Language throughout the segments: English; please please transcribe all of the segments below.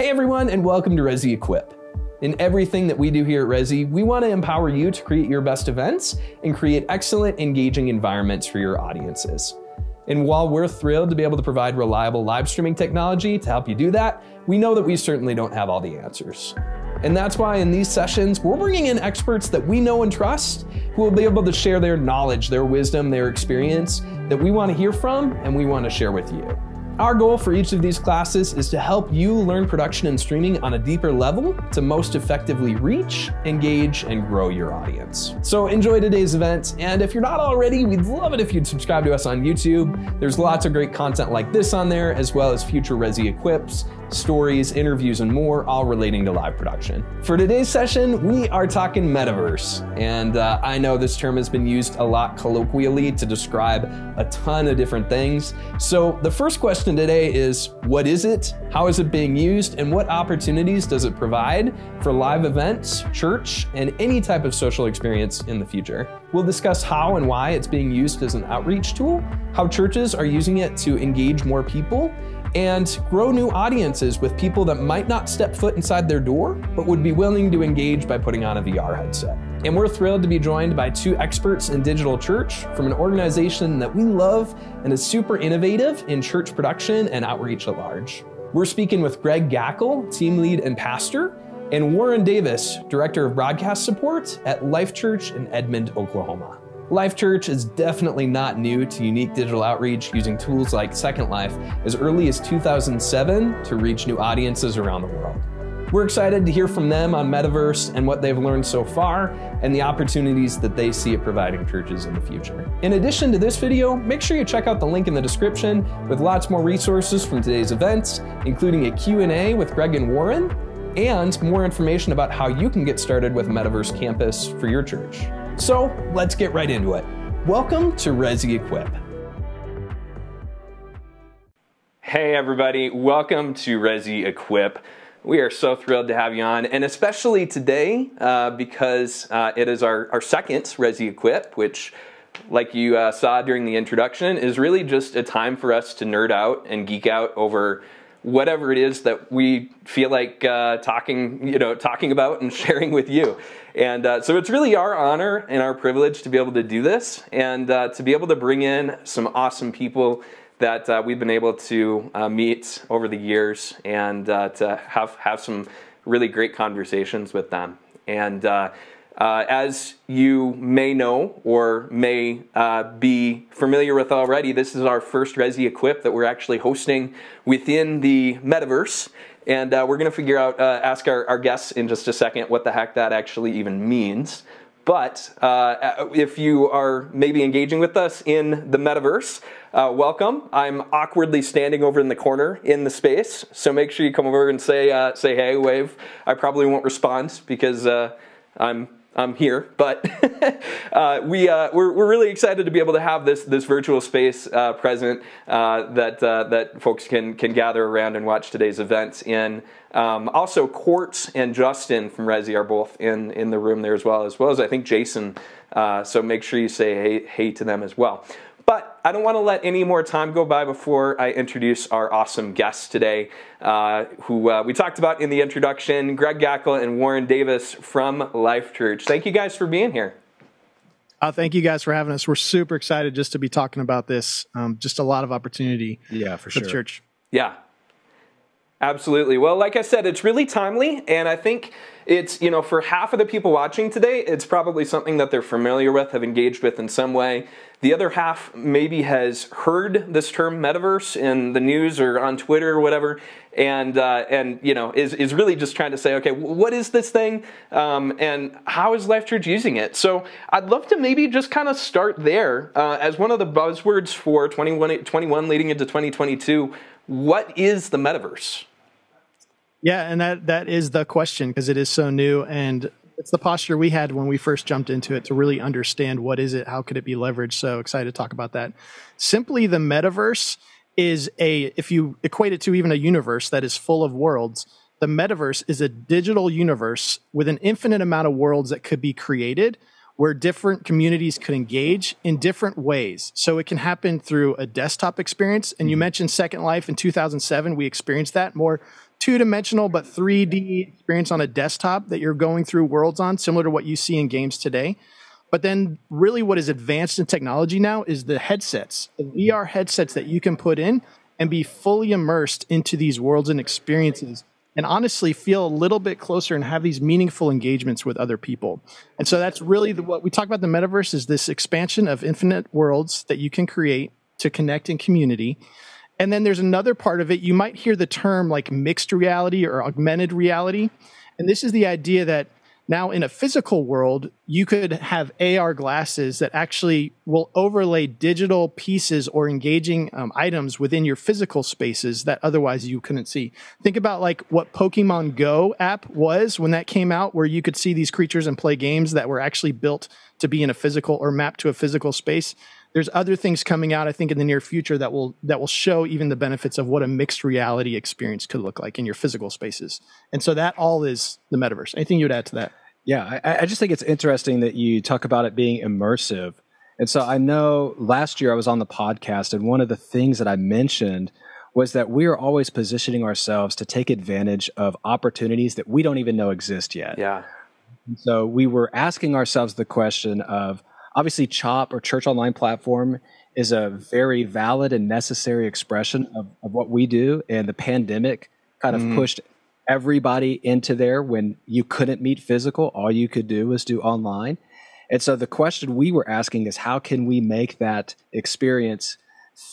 Hey everyone, and welcome to Resi Equip. In everything that we do here at Resi, we want to empower you to create your best events and create excellent, engaging environments for your audiences. And while we're thrilled to be able to provide reliable live streaming technology to help you do that, we know that we certainly don't have all the answers. And that's why in these sessions, we're bringing in experts that we know and trust, who will be able to share their knowledge, their wisdom, their experience that we want to hear from and we want to share with you. Our goal for each of these classes is to help you learn production and streaming on a deeper level to most effectively reach, engage, and grow your audience. So enjoy today's event, and if you're not already, we'd love it if you'd subscribe to us on YouTube. There's lots of great content like this on there, as well as future Resi Equips, stories, interviews, and more, all relating to live production. For today's session, we are talking metaverse. And I know this term has been used a lot colloquially to describe a ton of different things. So the first question today is, what is it? How is it being used? And what opportunities does it provide for live events, church, and any type of social experience in the future? We'll discuss how and why it's being used as an outreach tool, how churches are using it to engage more people, and grow new audiences with people that might not step foot inside their door, but would be willing to engage by putting on a VR headset. And we're thrilled to be joined by two experts in digital church from an organization that we love and is super innovative in church production and outreach at large. We're speaking with Greg Gackle, team lead and pastor, and Warren Davis, director of broadcast support at Life.Church in Edmond, Oklahoma. Life.Church is definitely not new to unique digital outreach using tools like Second Life as early as 2007 to reach new audiences around the world. We're excited to hear from them on Metaverse and what they've learned so far and the opportunities that they see it providing churches in the future. In addition to this video, make sure you check out the link in the description with lots more resources from today's events, including a Q&A with Greg and Warren, and more information about how you can get started with Metaverse Campus for your church. So let's get right into it. Welcome to Resi Equip. Hey everybody, welcome to Resi Equip. We are so thrilled to have you on, and especially today because it is our second Resi Equip, which, like you saw during the introduction, is really just a time for us to nerd out and geek out over whatever it is that we feel like talking about and sharing with you. And so it's really our honor and our privilege to be able to do this, and to be able to bring in some awesome people that we've been able to meet over the years, and to have some really great conversations with them. And as you may know, or may be familiar with already, this is our first Resi Equip that we're actually hosting within the Metaverse. And we're going to figure out, ask our guests in just a second what the heck that actually even means. But if you are maybe engaging with us in the Metaverse, welcome. I'm awkwardly standing over in the corner in the space, so make sure you come over and say hey, wave. I probably won't respond because I'm here, but we're really excited to be able to have this virtual space present that folks can gather around and watch today's events in. Also, Quartz and Justin from Resi are both in the room there, as well as I think Jason. So make sure you say hey to them as well. But I don't want to let any more time go by before I introduce our awesome guests today, who we talked about in the introduction, Greg Gackle and Warren Davis from Life.Church. Thank you guys for being here. Thank you guys for having us. We're super excited just to be talking about this. Just a lot of opportunity. Yeah, for sure. The church. Yeah. Absolutely. Well, like I said, it's really timely, and I think it's, you know, for half of the people watching today, it's probably something that they're familiar with, have engaged with in some way. The other half maybe has heard this term metaverse in the news or on Twitter or whatever, and you know, is really just trying to say, okay, what is this thing, and how is Life.Church using it? So I'd love to maybe just kind of start there as one of the buzzwords for 2021 leading into 2022. What is the metaverse? Yeah, and that is the question, because it is so new, and it's the posture we had when we first jumped into it to really understand what is it, how could it be leveraged. So excited to talk about that. Simply, the metaverse is if you equate it to even a universe that is full of worlds, the metaverse is a digital universe with an infinite amount of worlds that could be created, where different communities could engage in different ways. So it can happen through a desktop experience. And you mentioned Second Life in 2007, we experienced that more two-dimensional but 3D experience on a desktop that you're going through worlds on, similar to what you see in games today. But then really what is advanced in technology now is the headsets, the VR headsets that you can put in and be fully immersed into these worlds and experiences, and honestly feel a little bit closer and have these meaningful engagements with other people. And so that's really what we talk about the metaverse is this expansion of infinite worlds that you can create to connect in community. And then there's another part of it. You might hear the term like mixed reality or augmented reality. And this is the idea that now in a physical world, you could have AR glasses that actually will overlay digital pieces or engaging items within your physical spaces that otherwise you couldn't see. Think about like what Pokemon Go app was when that came out, where you could see these creatures and play games that were actually built to be in a physical or mapped to a physical space. There's other things coming out, I think, in the near future that will show even the benefits of what a mixed reality experience could look like in your physical spaces. And so that all is the metaverse. Anything you would add to that? Yeah, I just think it's interesting that you talk about it being immersive. And so I know last year I was on the podcast, and one of the things that I mentioned was that we are always positioning ourselves to take advantage of opportunities that we don't even know exist yet. Yeah. And so we were asking ourselves the question of, obviously, CHOP, or Church Online Platform, is a very valid and necessary expression of what we do. And the pandemic kind of pushed everybody into there when you couldn't meet physical. All you could do was do online. And so the question we were asking is, how can we make that experience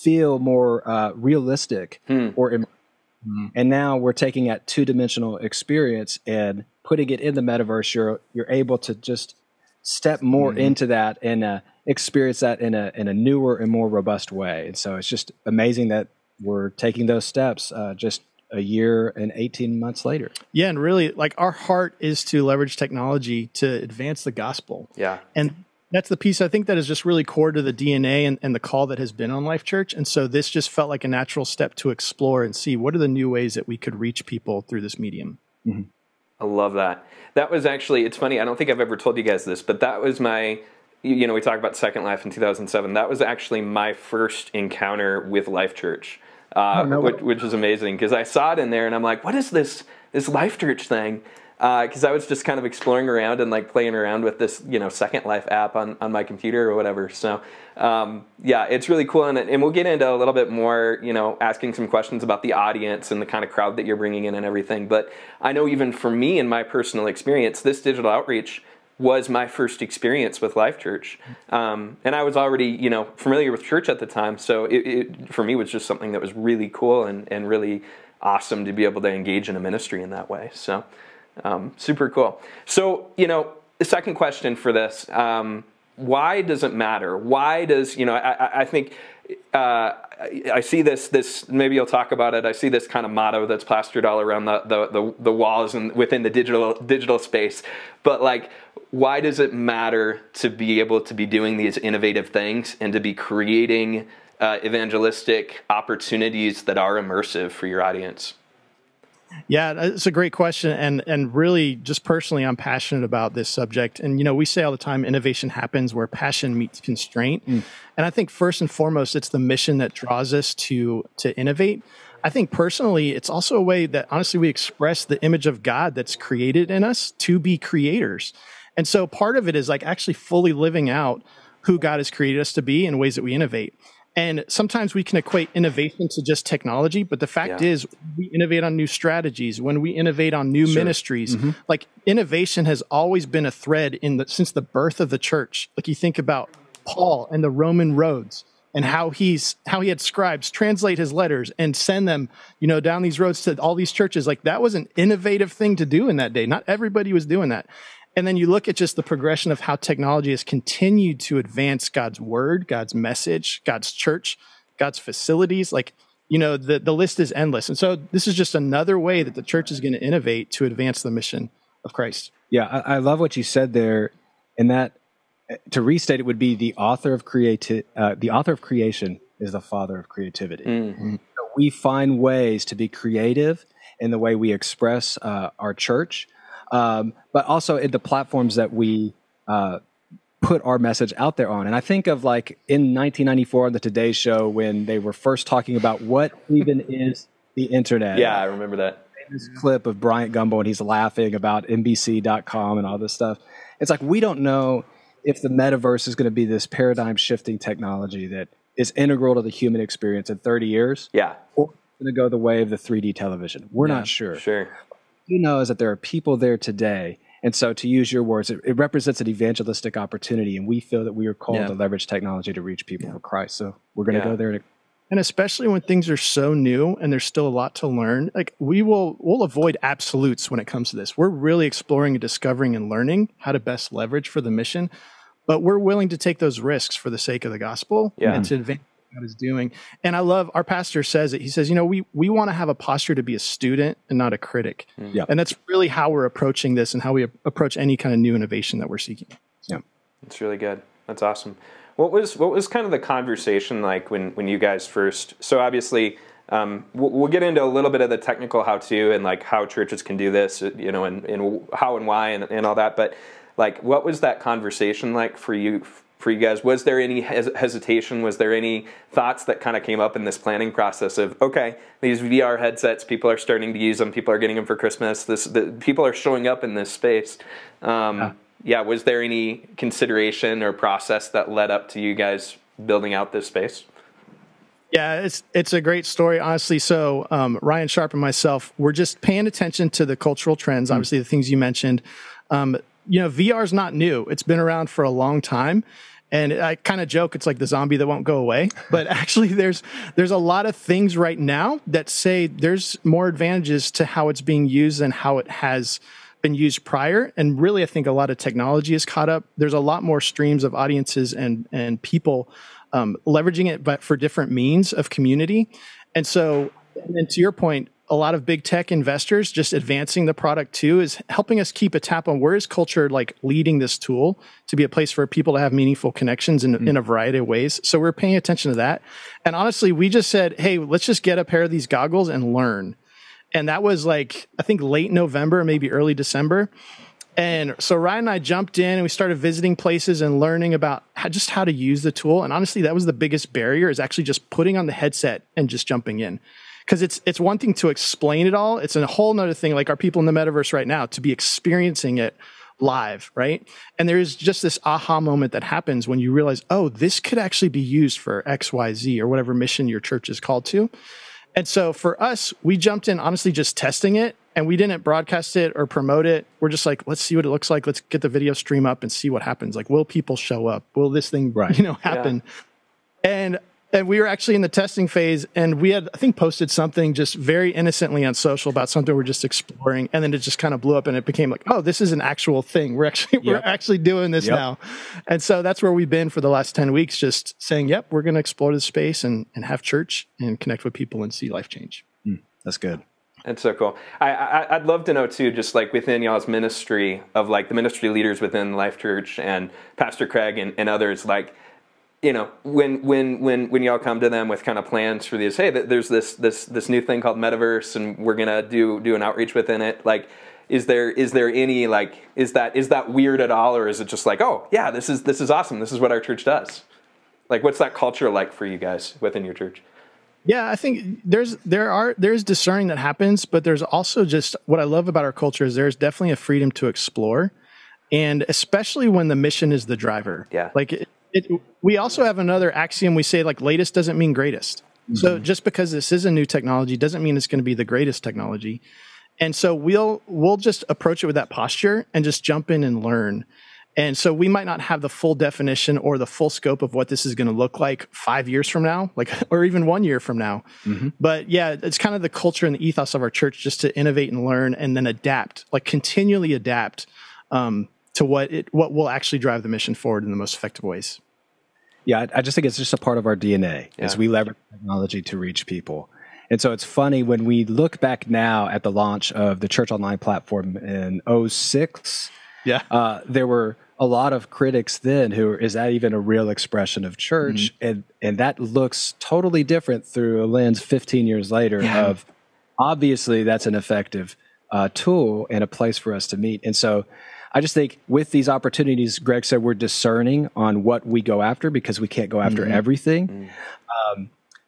feel more realistic or immersive? And now we're taking that two-dimensional experience and putting it in the metaverse. You're able to just step more into that and experience that in a newer and more robust way. And so it's just amazing that we're taking those steps just a year and 18 months later. Yeah, and really, like, our heart is to leverage technology to advance the gospel. Yeah. And that's the piece I think that is just really core to the DNA and the call that has been on Life.Church. And so this just felt like a natural step to explore and see what are the new ways that we could reach people through this medium. Mm-hmm. I love that. That was actually, it's funny, I don't think I've ever told you guys this, but that was my, you know, we talked about Second Life in 2007. That was actually my first encounter with Life.Church, which is amazing, because I saw it in there and I'm like, what is this Life.Church thing? Because I was just kind of exploring around and like playing around with this, you know, Second Life app on my computer or whatever. So yeah, it's really cool. And we'll get into a little bit more, you know, asking some questions about the audience and the kind of crowd that you're bringing in and everything. But I know even for me in my personal experience, this digital outreach was my first experience with Life.Church. And I was already, you know, familiar with church at the time. So it for me was just something that was really cool and really awesome to be able to engage in a ministry in that way. So super cool. So, you know, the second question for this, why does it matter? Why does, you know, I think I see this, maybe you'll talk about it. I see this kind of motto that's plastered all around the walls and within the digital space. But like, why does it matter to be able to be doing these innovative things and to be creating evangelistic opportunities that are immersive for your audience? Yeah, it's a great question. And really, just personally, I'm passionate about this subject. And, you know, we say all the time, innovation happens where passion meets constraint. And I think first and foremost, it's the mission that draws us to innovate. I think personally, it's also a way that honestly, we express the image of God that's created in us to be creators. And so part of it is like actually fully living out who God has created us to be in ways that we innovate. And sometimes we can equate innovation to just technology, but the fact is we innovate on new strategies, when we innovate on new ministries, like innovation has always been a thread since the birth of the church. Like you think about Paul and the Roman roads and how he had scribes translate his letters and send them, you know, down these roads to all these churches. Like that was an innovative thing to do in that day. Not everybody was doing that. And then you look at just the progression of how technology has continued to advance God's word, God's message, God's church, God's facilities. Like, you know, the list is endless. And so this is just another way that the church is going to innovate to advance the mission of Christ. Yeah, I love what you said there. And that, to restate it, would be the author of creation is the father of creativity. So we find ways to be creative in the way we express our church. But also in the platforms that we put our message out there on. And I think of like in 1994 on the Today Show when they were first talking about what even is the internet. Yeah, I remember that. this clip of Brian Gumbel and he's laughing about NBC.com and all this stuff. It's like, we don't know if the metaverse is going to be this paradigm shifting technology that is integral to the human experience in 30 years. Yeah. Or it's going to go the way of the 3D television. We're not sure. Sure. What we know is that there are people there today. And so, to use your words, it represents an evangelistic opportunity, and we feel that we are called to leverage technology to reach people for Christ. So we're going to go there. And especially when things are so new and there's still a lot to learn, like we'll avoid absolutes when it comes to this. We're really exploring and discovering and learning how to best leverage for the mission, but we're willing to take those risks for the sake of the gospel and to advance what God is doing. And I love, our pastor says it. He says, you know, we want to have a posture to be a student and not a critic. Yeah. And that's really how we're approaching this and how we approach any kind of new innovation that we're seeking. Yeah. That's really good. That's awesome. What was kind of the conversation like when you guys first? So obviously, we'll get into a little bit of the technical how-to and like how churches can do this, you know, and how and why and all that. But like, what was that conversation like for you guys? Was there any hesitation? Was there any thoughts that kind of came up in this planning process of, okay, these VR headsets, people are starting to use them, people are getting them for Christmas. People are showing up in this space. Yeah, was there any consideration or process that led up to you guys building out this space? Yeah, it's a great story, honestly. So Ryan Sharp and myself, we're just paying attention to the cultural trends, obviously the things you mentioned. You know, VR is not new. It's been around for a long time. And I kind of joke, it's like the zombie that won't go away. But actually, there's a lot of things right now that say there's more advantages to how it's being used than how it has been used prior. And really, I think a lot of technology is caught up. There's a lot more streams of audiences and people leveraging it, but for different means of community. And so, and to your point, a lot of big tech investors just advancing the product too is helping us keep a tap on where is culture like leading this tool to be a place for people to have meaningful connections in a variety of ways. So we're paying attention to that. And honestly, we just said, hey, let's just get a pair of these goggles and learn. And that was like, I think late November, maybe early December. And so Ryan and I jumped in and we started visiting places and learning about just how to use the tool. And honestly, that was the biggest barrier, is actually just putting on the headset and just jumping in. Because it's one thing to explain it all. It's a whole nother thing, like our people in the metaverse right now, to be experiencing it live, right? And there is just this aha moment that happens when you realize, oh, this could actually be used for X, Y, Z, or whatever mission your church is called to. And so for us, we jumped in, honestly, just testing it, and we didn't broadcast it or promote it. We're just like, let's see what it looks like. Let's get the video stream up and see what happens. Like, will people show up? Will this thing, you know, happen? Yeah. And we were actually in the testing phase, and we had, I think, posted something just very innocently on social about something we're just exploring. And then it just kind of blew up, and it became like, oh, this is an actual thing. We're actually doing this now. And so that's where we've been for the last 10 weeks, just saying, yep, we're going to explore this space and have church and connect with people and see life change. That's good. That's so cool. I'd love to know too, just like within y'all's ministry of like the ministry leaders within Life.Church and Pastor Craig and others, like, you know, when y'all come to them with kind of plans for these, hey, there's this new thing called Metaverse, and we're gonna do an outreach within it. Like, is there any, like, is that weird at all, or is it just like, oh yeah, this is awesome. This is what our church does. Like, what's that culture like for you guys within your church? Yeah, I think there's discerning that happens, but there's also just what I love about our culture is there's definitely a freedom to explore, and especially when the mission is the driver. Yeah, like. We also have another axiom. We say, like, latest doesn't mean greatest. So just because this is a new technology doesn't mean it's going to be the greatest technology. And so we'll just approach it with that posture and just jump in and learn. And so we might not have the full definition or the full scope of what this is going to look like 5 years from now, like, or even 1 year from now. But yeah, it's kind of the culture and the ethos of our church, just to innovate and learn and then adapt, like continually adapt to what will actually drive the mission forward in the most effective ways. Yeah, I just think it's just a part of our DNA, is we leverage technology to reach people. And so it's funny when we look back now at the launch of the Church Online Platform in 2006, there were a lot of critics then who, is that even a real expression of church? And that looks totally different through a lens 15 years later of, obviously, that's an effective tool and a place for us to meet. And so I just think with these opportunities, Greg said, we're discerning on what we go after because we can't go after everything.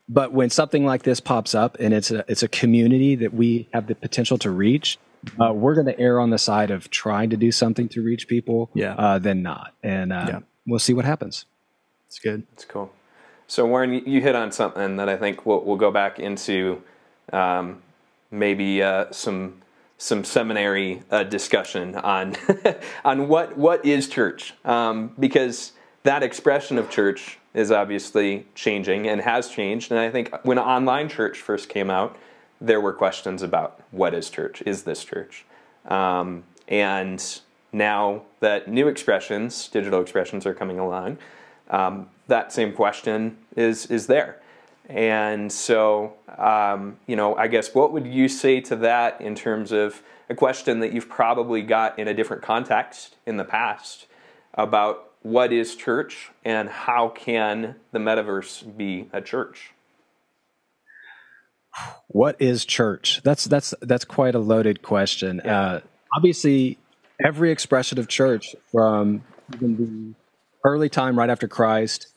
But when something like this pops up and it's a community that we have the potential to reach, we're going to err on the side of trying to do something to reach people than not. And we'll see what happens. It's good. It's cool. So Warren, you hit on something that I think we'll go back into maybe some seminary discussion on on what is church, because that expression of church is obviously changing and has changed. And I think when online church first came out, there were questions about what is church? Is this church? And now that new expressions, digital expressions, are coming along, that same question is there. And so, I guess what would you say to that in terms of a question that you've probably got in a different context in the past about what is church and how can the metaverse be a church? What is church? That's quite a loaded question. Yeah. Obviously, every expression of church from even the early time right after Christ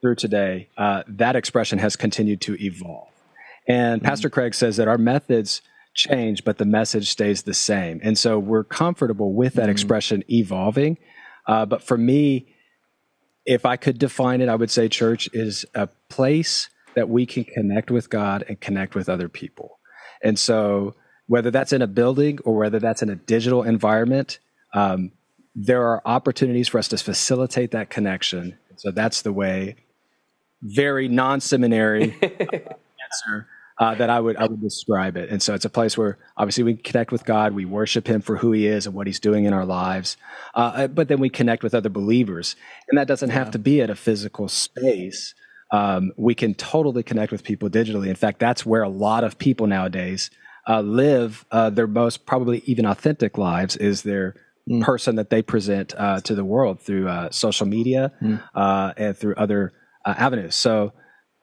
through today, that expression has continued to evolve. And Pastor Craig says that our methods change, but the message stays the same. And so we're comfortable with that expression evolving. But for me, if I could define it, I would say church is a place that we can connect with God and connect with other people. And so whether that's in a building or whether that's in a digital environment, there are opportunities for us to facilitate that connection. So that's the way, very non-seminary answer that I would describe it. And so it's a place where obviously we connect with God, we worship him for who he is and what he's doing in our lives, but then we connect with other believers. And that doesn't have to be at a physical space. We can totally connect with people digitally. In fact, that's where a lot of people nowadays live their most probably even authentic lives, is their person that they present to the world through social media and through other avenues. So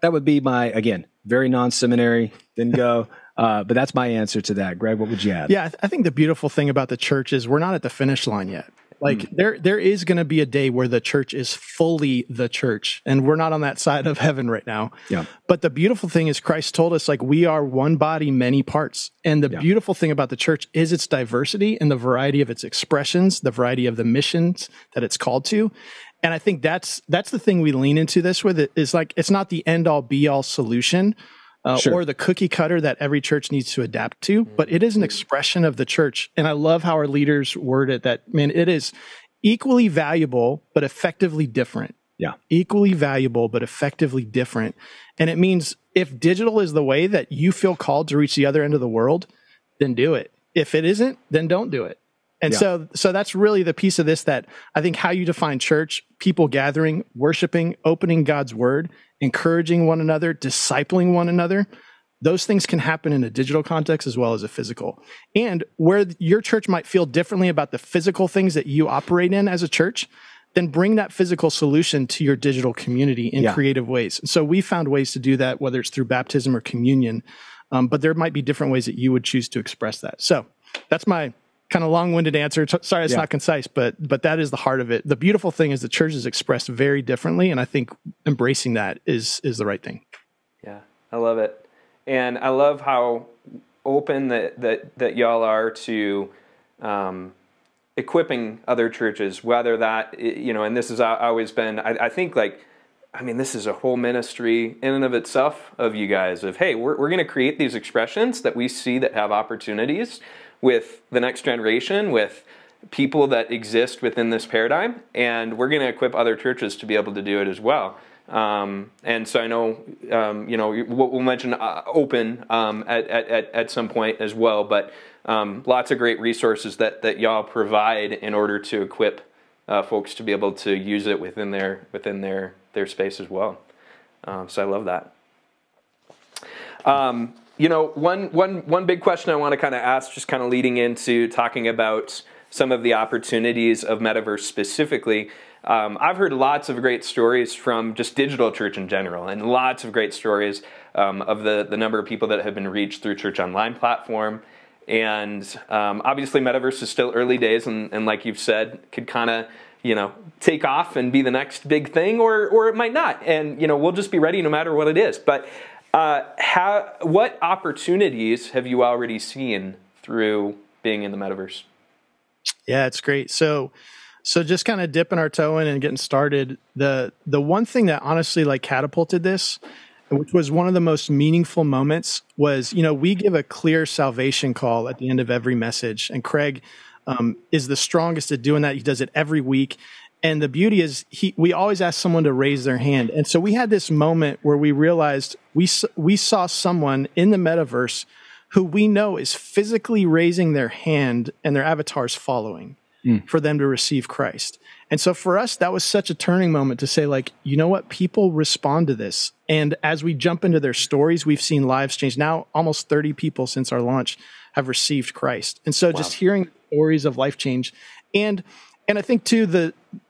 that would be my, again, very non-seminary, didn't go. But that's my answer to that. Greg, what would you add? Yeah, I think the beautiful thing about the church is we're not at the finish line yet. Like there is going to be a day where the church is fully the church, and we're not on that side of heaven right now. Yeah. But the beautiful thing is Christ told us, like, we are one body, many parts. And the beautiful thing about the church is its diversity and the variety of its expressions, the variety of the missions that it's called to. And I think that's the thing we lean into this with, is like, it's not the end all be all solution or the cookie cutter that every church needs to adapt to, but it is an expression of the church. And I love how our leaders word it that, man, it is equally valuable, but effectively different. Yeah. Equally valuable, but effectively different. And it means if digital is the way that you feel called to reach the other end of the world, then do it. If it isn't, then don't do it. And so that's really the piece of this that I think how you define church, people gathering, worshiping, opening God's word, encouraging one another, discipling one another, those things can happen in a digital context as well as a physical. And where your church might feel differently about the physical things that you operate in as a church, then bring that physical solution to your digital community in creative ways. So we found ways to do that, whether it's through baptism or communion, but there might be different ways that you would choose to express that. So that's my kind of long-winded answer. Sorry, it's not concise, but that is the heart of it. The beautiful thing is the church is expressed very differently, and I think embracing that is the right thing. Yeah, I love it. And I love how open that y'all are to equipping other churches, whether that, and this has always been, I think, like, I mean, this is a whole ministry in and of itself of you guys of, hey, we're going to create these expressions that we see that have opportunities with the next generation, with people that exist within this paradigm, and we're going to equip other churches to be able to do it as well. And so I know, we'll mention open at some point as well, but lots of great resources that y'all provide in order to equip folks to be able to use it within their space as well. So I love that. One big question I want to kind of ask, just kind of leading into talking about some of the opportunities of metaverse specifically. I've heard lots of great stories from just digital church in general, and lots of great stories of the number of people that have been reached through Church Online Platform. And obviously, metaverse is still early days, and like you've said, could kind of take off and be the next big thing, or it might not. And we'll just be ready no matter what it is. But What opportunities have you already seen through being in the metaverse? Yeah, it's great. So just kind of dipping our toe in and getting started, the one thing that honestly like catapulted this, which was one of the most meaningful moments, was, you know, we give a clear salvation call at the end of every message. And Craig is the strongest at doing that. He does it every week. And the beauty is we always ask someone to raise their hand. And so we had this moment where we realized we saw someone in the metaverse who we know is physically raising their hand and their avatar's following for them to receive Christ. And so for us, that was such a turning moment to say, like, you know what? People respond to this. And as we jump into their stories, we've seen lives change. Now, almost 30 people since our launch have received Christ. And so just hearing stories of life change. And I think, too,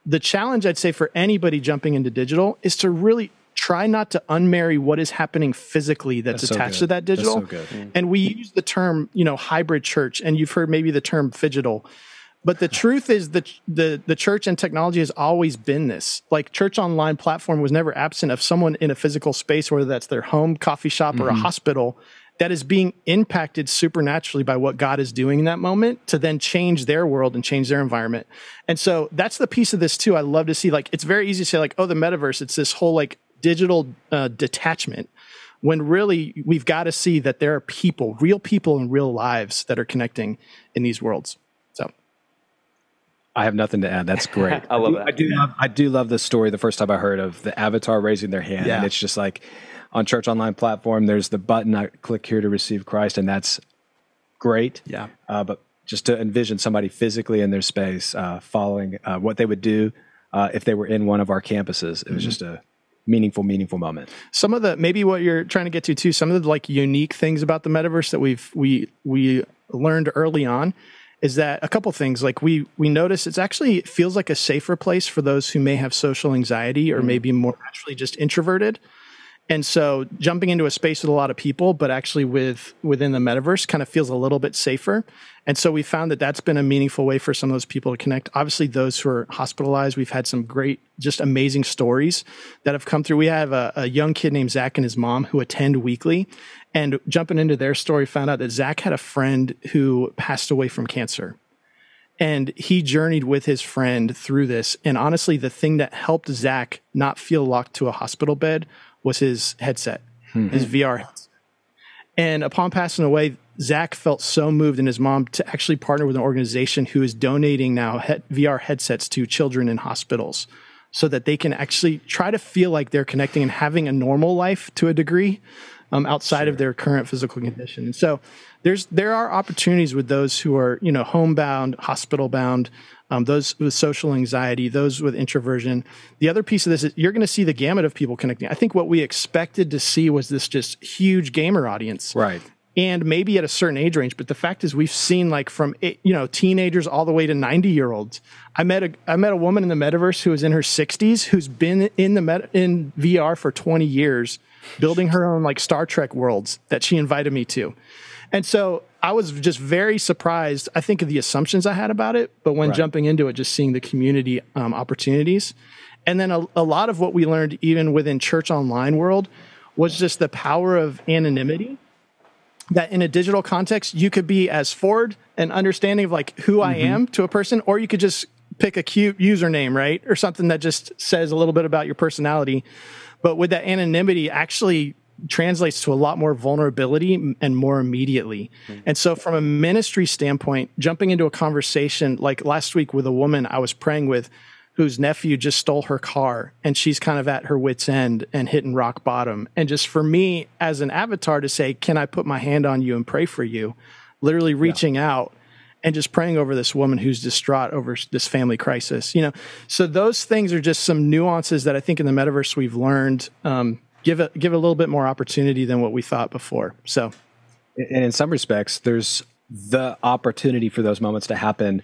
the challenge, I'd say, for anybody jumping into digital is to really try not to unmarry what is happening physically that's attached to that digital. And we use the term, you know, hybrid church, and you've heard maybe the term phygital. But the truth is the church and technology has always been this. Like, Church Online Platform was never absent of someone in a physical space, whether that's their home, coffee shop, or a hospital, that is being impacted supernaturally by what God is doing in that moment to then change their world and change their environment. And so that's the piece of this, too. I love to see, like, it's very easy to say, like, oh, the metaverse, it's this whole, like, digital detachment, when really we've got to see that there are people, real people in real lives that are connecting in these worlds. So I have nothing to add. That's great. I love that. I do love this story. The first time I heard of the avatar raising their hand, and it's just like, on Church Online Platform, there's the button, I click here to receive Christ, and that's great. Yeah. But just to envision somebody physically in their space following what they would do if they were in one of our campuses, it was just a meaningful moment. Some of the, maybe what you're trying to get to too, some of the like unique things about the metaverse that we learned early on is that a couple things, like we notice it's actually, it feels like a safer place for those who may have social anxiety or maybe more actually just introverted. And so jumping into a space with a lot of people, but actually within the metaverse kind of feels a little bit safer. And so we found that that's been a meaningful way for some of those people to connect. Obviously, those who are hospitalized, we've had some great, just amazing stories that have come through. We have a young kid named Zach and his mom who attend weekly. And jumping into their story, found out that Zach had a friend who passed away from cancer. And he journeyed with his friend through this. And honestly, the thing that helped Zach not feel locked to a hospital bed was his headset, his VR headset. And upon passing away, Zach felt so moved, and his mom, to actually partner with an organization who is donating now VR headsets to children in hospitals so that they can actually try to feel like they're connecting and having a normal life to a degree outside of their current physical condition. And so there are opportunities with those who are, you know, homebound, hospital-bound, those with social anxiety, those with introversion. The other piece of this is you're going to see the gamut of people connecting. I think what we expected to see was this just huge gamer audience. Right. And maybe at a certain age range. But the fact is we've seen like from, you know, teenagers all the way to 90-year-olds. I met a woman in the metaverse who was in her 60s, who's been in VR for 20 years, building her own like Star Trek worlds that she invited me to. And so I was just very surprised, I think, of the assumptions I had about it, but when jumping into it, just seeing the community opportunities. And then a lot of what we learned even within Church Online world was just the power of anonymity, that in a digital context, you could be as forward and understanding of like who I am to a person, or you could just pick a cute username, right? Or something that just says a little bit about your personality. But with that anonymity actually translates to a lot more vulnerability and more immediately. And so from a ministry standpoint, jumping into a conversation like last week with a woman I was praying with whose nephew just stole her car, and she's kind of at her wit's end and hitting rock bottom. And just for me as an avatar to say, can I put my hand on you and pray for you? Literally reaching out and just praying over this woman who's distraught over this family crisis, you know? So those things are just some nuances that I think in the metaverse we've learned, give a little bit more opportunity than what we thought before. So, and in some respects, there's the opportunity for those moments to happen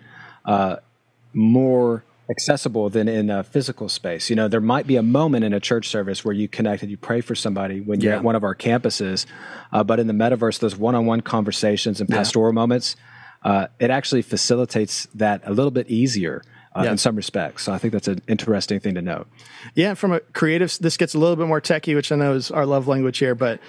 more accessible than in a physical space. You know, there might be a moment in a church service where you connect and you pray for somebody when you're at one of our campuses, but in the metaverse, those one-on-one conversations and pastoral moments, it actually facilitates that a little bit easier. in some respects. So I think that's an interesting thing to note. Yeah, from a creative, this gets a little bit more techie, which I know is our love language here, but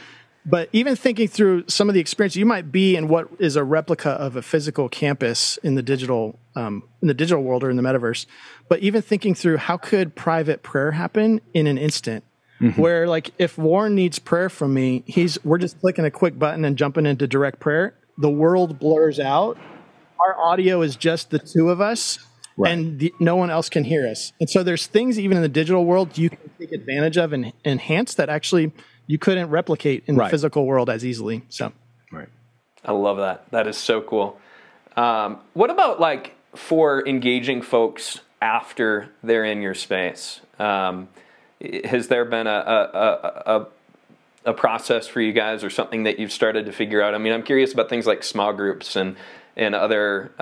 even thinking through some of the experience you might be in, what is a replica of a physical campus in the digital world or in the metaverse, but even thinking through how could private prayer happen in an instant, mm-hmm. where like if Warren needs prayer from me, we're just clicking a quick button and jumping into direct prayer. The world blurs out. Our audio is just the two of us, right. and no one else can hear us. And so there's things even in the digital world you can take advantage of and enhance that actually you couldn't replicate in the physical world as easily. So, right. I love that. That is so cool. What about like for engaging folks after they're in your space? Has there been a process for you guys or something that you've started to figure out? I mean, I'm curious about things like small groups and other,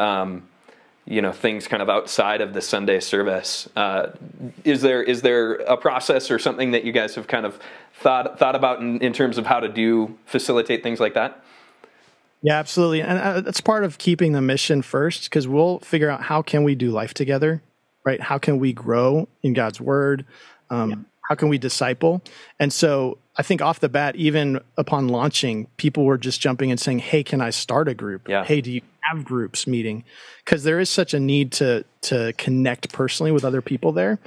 things kind of outside of the Sunday service. Is there a process or something that you guys have kind of thought about in terms of how to facilitate things like that? Yeah, absolutely. And that's part of keeping the mission first, because we'll figure out how can we do life together, right? How can we grow in God's word? How can we disciple? And so I think off the bat, even upon launching, people were just jumping and saying, hey, can I start a group? Yeah. Hey, do you have groups meeting? Because there is such a need to connect personally with other people there.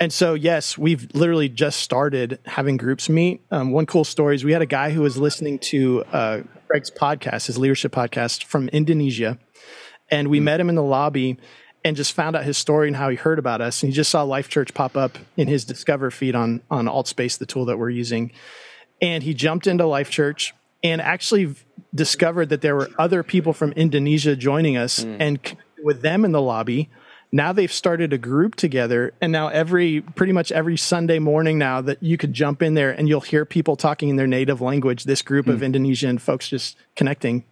And so, yes, we've literally just started having groups meet. One cool story is we had a guy who was listening to Craig's podcast, his leadership podcast from Indonesia. And we met him in the lobby and just found out his story and how he heard about us. And he just saw Life.Church pop up in his Discover feed on AltSpace, the tool that we're using. And he jumped into Life.Church and actually discovered that there were other people from Indonesia joining us and with them in the lobby. Now they've started a group together. And now pretty much every Sunday morning now that you could jump in there and you'll hear people talking in their native language, this group of Indonesian folks just connecting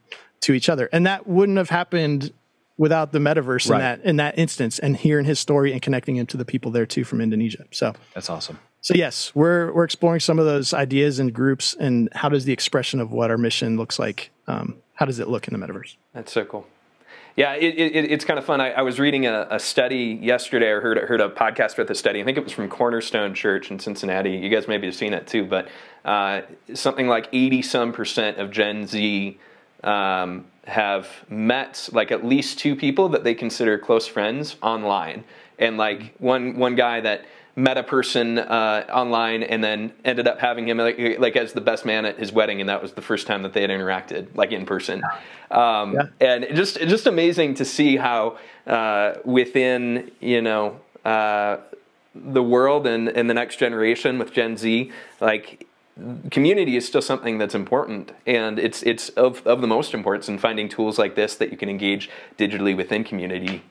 to each other. And that wouldn't have happened without the metaverse in that instance, and hearing his story and connecting him to the people there too from Indonesia. So that's awesome. So yes, we're exploring some of those ideas and groups and how does the expression of what our mission looks like, how does it look in the metaverse? That's so cool. Yeah, it's kind of fun. I was reading a study yesterday. I heard a podcast with a study. I think it was from Cornerstone Church in Cincinnati. You guys maybe have seen it too, but something like 80-some% of Gen Z have met like at least two people that they consider close friends online, and like one guy that met a person online and then ended up having him like as the best man at his wedding, and that was the first time that they had interacted like in person. And it's just amazing to see how within the world and the next generation with Gen Z, like community is still something that's important, and it's of the most importance, and finding tools like this that you can engage digitally within community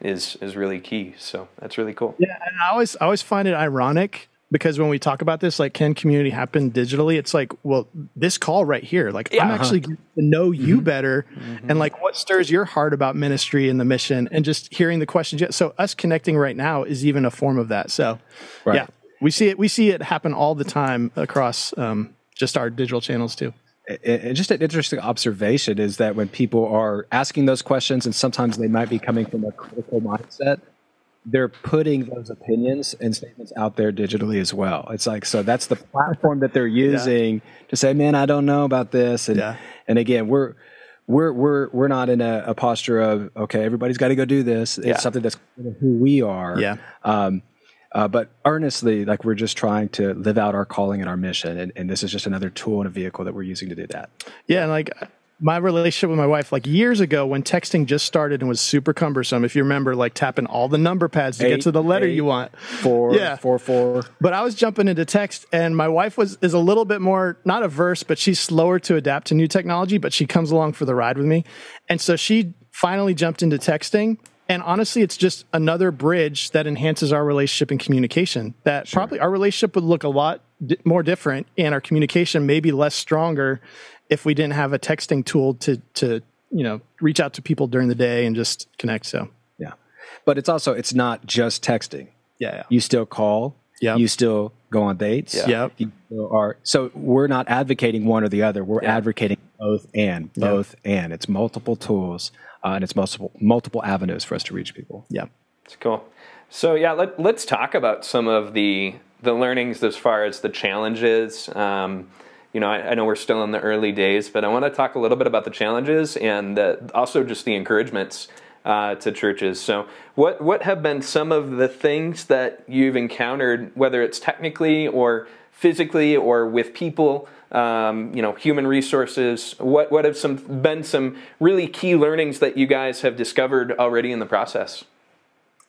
is really key. So that's really cool. Yeah, and I always find it ironic because when we talk about this, like, can community happen digitally? It's like, well, this call right here, like, I'm actually getting to know you better, and like, what stirs your heart about ministry and the mission, and just hearing the questions. So us connecting right now is even a form of that. So yeah. We see it happen all the time across just our digital channels too. And just an interesting observation is that when people are asking those questions, and sometimes they might be coming from a critical mindset, they're putting those opinions and statements out there digitally as well. It's like, so that's the platform that they're using to say, man, I don't know about this. And and again, we're not in a posture of, okay, everybody's got to go do this. It's something that's who we are. But earnestly, like, we're just trying to live out our calling and our mission. And this is just another tool and a vehicle that we're using to do that. Yeah. And like my relationship with my wife, like years ago when texting just started and was super cumbersome, if you remember, like tapping all the number pads to get to the letter you want. 4, 4, 4. But I was jumping into text, and my wife is a little bit more, not averse, but she's slower to adapt to new technology, but she comes along for the ride with me. And so she finally jumped into texting. And honestly, it's just another bridge that enhances our relationship and communication. That probably our relationship would look a lot more different, and our communication maybe less stronger, if we didn't have a texting tool to reach out to people during the day and just connect. So yeah, but it's not just texting. Yeah, you still call. Yeah, you still go on dates. Yeah, you still are. So we're not advocating one or the other. We're advocating both and it's multiple tools. And it's multiple avenues for us to reach people. Yeah. It's cool. So yeah, let's talk about some of the learnings as far as the challenges. I know we're still in the early days, but I want to talk a little bit about the challenges and also just the encouragements to churches. So what have been some of the things that you've encountered, whether it's technically or physically or with people, human resources? What have been some really key learnings that you guys have discovered already in the process?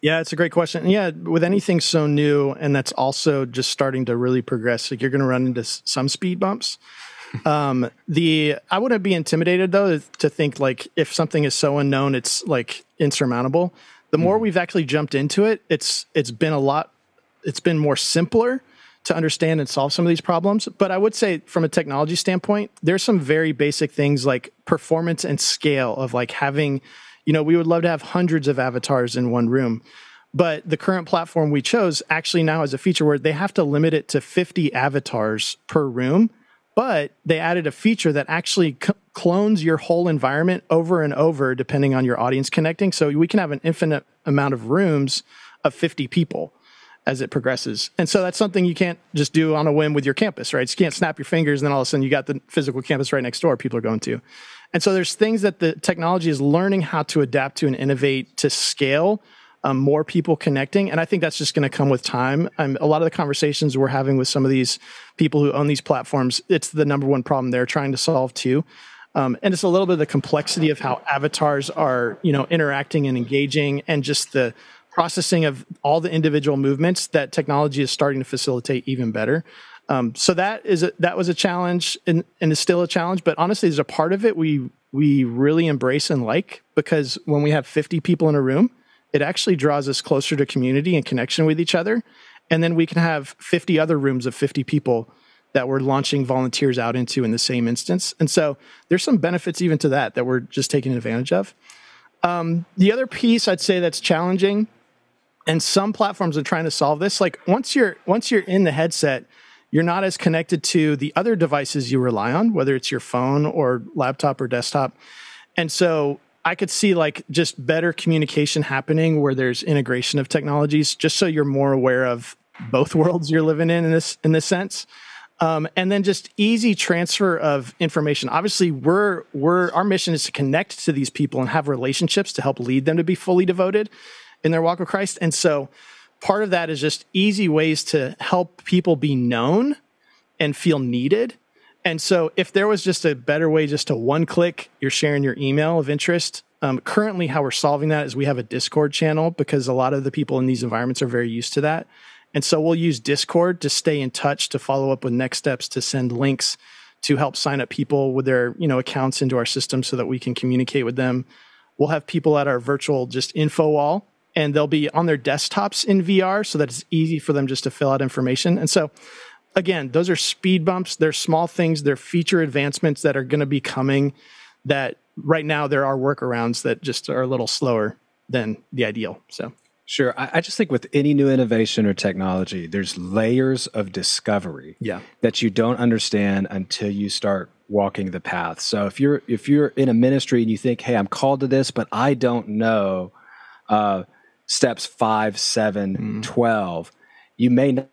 Yeah, it's a great question. Yeah, with anything so new, and that's also just starting to really progress, like you're going to run into some speed bumps. I wouldn't be intimidated, though, to think, like, if something is so unknown, it's, like, insurmountable. The more we've actually jumped into it, it's been more simpler to understand and solve some of these problems. But I would say, from a technology standpoint, there's some very basic things like performance and scale of, like, having... we would love to have hundreds of avatars in one room, but the current platform we chose actually now has a feature where they have to limit it to 50 avatars per room, but they added a feature that actually clones your whole environment over and over depending on your audience connecting. So we can have an infinite amount of rooms of 50 people as it progresses. And so that's something you can't just do on a whim with your campus, right? You can't snap your fingers and then all of a sudden you got the physical campus right next door people are going to. And so there's things that the technology is learning how to adapt to and innovate to scale, more people connecting. And I think that's just going to come with time. A lot of the conversations we're having with some of these people who own these platforms, it's the number one problem they're trying to solve too. And it's a little bit of the complexity of how avatars are, interacting and engaging, and just the processing of all the individual movements that technology is starting to facilitate even better. So that was a challenge and is still a challenge, but honestly, there's a part of it we really embrace and like, because when we have 50 people in a room, it actually draws us closer to community and connection with each other. And then we can have 50 other rooms of 50 people that we're launching volunteers out into in the same instance. And so there's some benefits even to that we're just taking advantage of. The other piece I'd say that's challenging, and some platforms are trying to solve this, like once you're in the headset, you're not as connected to the other devices you rely on, whether it's your phone or laptop or desktop. And so I could see like just better communication happening where there's integration of technologies, just so you're more aware of both worlds you're living in this sense. And then just easy transfer of information. Obviously, our mission is to connect to these people and have relationships to help lead them to be fully devoted in their walk with Christ. And so part of that is just easy ways to help people be known and feel needed. And so if there was just a better way just to one click, you're sharing your email of interest. Currently, how we're solving that is we have a Discord channel because a lot of the people in these environments are very used to that. And so we'll use Discord to stay in touch, to follow up with next steps, to send links, to help sign up people with their accounts into our system so that we can communicate with them. We'll have people at our virtual just info wall, and they'll be on their desktops in VR so that it's easy for them just to fill out information. And so, again, those are speed bumps. They're small things. They're feature advancements that are going to be coming that right now there are workarounds that just are a little slower than the ideal. So, sure. I just think with any new innovation or technology, there's layers of discovery that you don't understand until you start walking the path. So if you're in a ministry and you think, hey, I'm called to this, but I don't know... steps 5, 7, 12. You may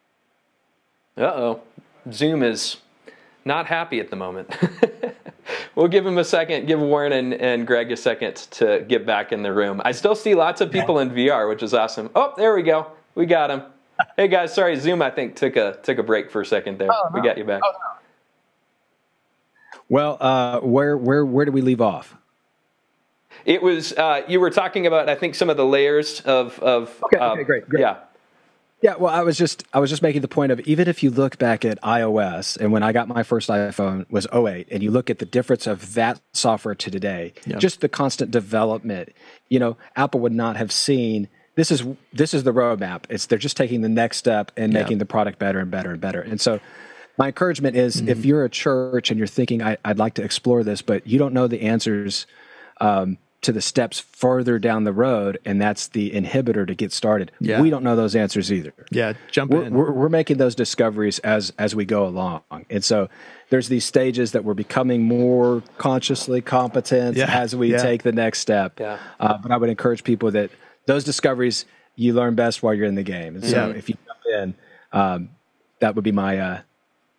not. Zoom is not happy at the moment. We'll give him a second, give Warren and Greg a second to get back in the room. I still see lots of people in VR, which is awesome. Oh, there we go. We got him. Hey guys, sorry, Zoom I think took a break for a second there. Oh, no. We got you back. Oh, no. Well, where do we leave off? It was, you were talking about, I think, some of the layers of okay, great. Yeah, well, I was just making the point of, even if you look back at iOS, and when I got my first iPhone was 2008, and you look at the difference of that software to today, just the constant development, Apple would not have seen, this is the roadmap. They're just taking the next step and making the product better and better and better. And so my encouragement is, if you're a church and you're thinking, I'd like to explore this, but you don't know the answers to the steps further down the road, and that's the inhibitor to get started. Yeah. We don't know those answers either. Yeah, jump in. We're making those discoveries as we go along. And so there's these stages that we're becoming more consciously competent as we take the next step. But I would encourage people that those discoveries you learn best while you're in the game. And so if you jump in, that would be my,